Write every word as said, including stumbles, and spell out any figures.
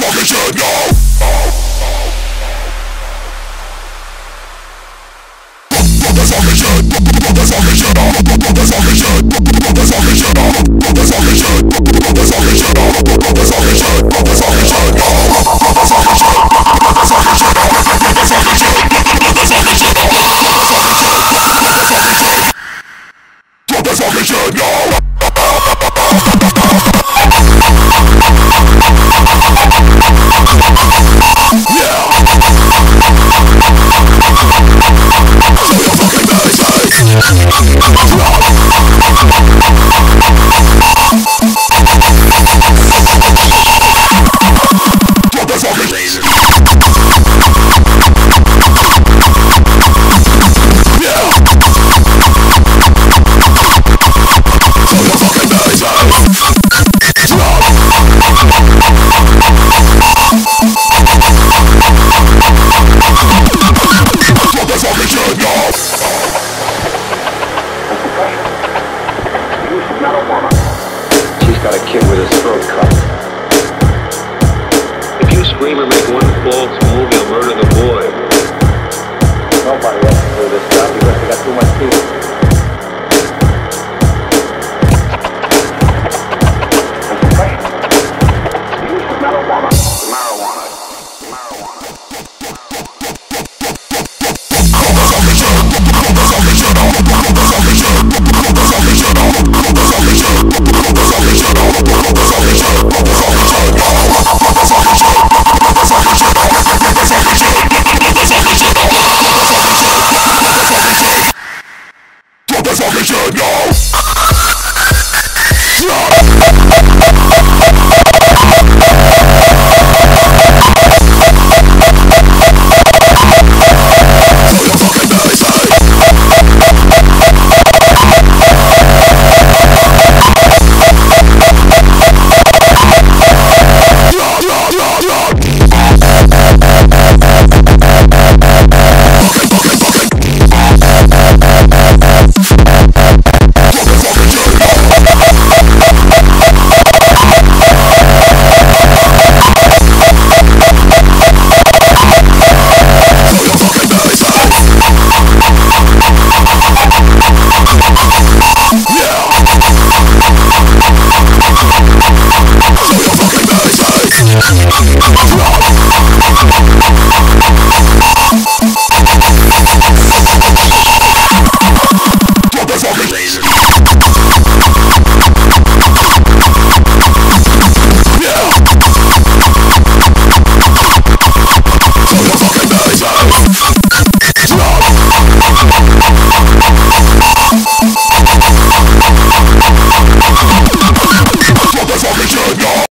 fucking shit now. Come on.